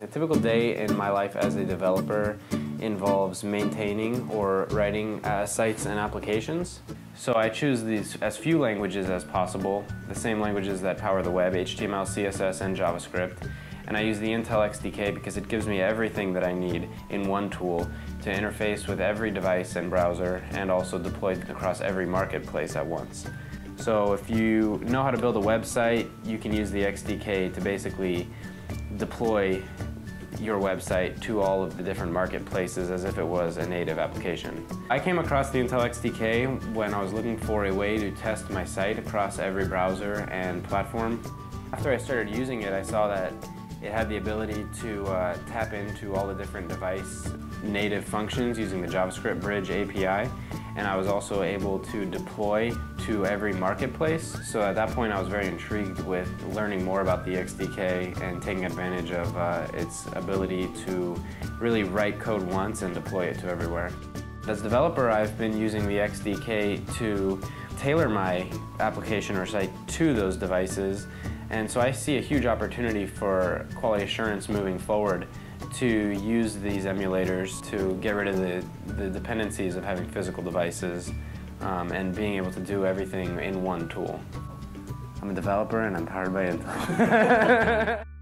A typical day in my life as a developer involves maintaining or writing sites and applications. So I choose these as few languages as possible, the same languages that power the web, HTML, CSS, and JavaScript. And I use the Intel XDK because it gives me everything that I need in one tool to interface with every device and browser and also deployed across every marketplace at once. So if you know how to build a website, you can use the XDK to basically deploy your website to all of the different marketplaces as if it was a native application. I came across the Intel XDK when I was looking for a way to test my site across every browser and platform. After I started using it, I saw that it had the ability to tap into all the different device native functions using the JavaScript Bridge API, and I was also able to deploy to every marketplace. So at that point I was very intrigued with learning more about the XDK and taking advantage of its ability to really write code once and deploy it to everywhere. As a developer, I've been using the XDK to tailor my application or site to those devices, and so I see a huge opportunity for quality assurance moving forward to use these emulators to get rid of the dependencies of having physical devices and being able to do everything in one tool. I'm a developer and I'm powered by Intel.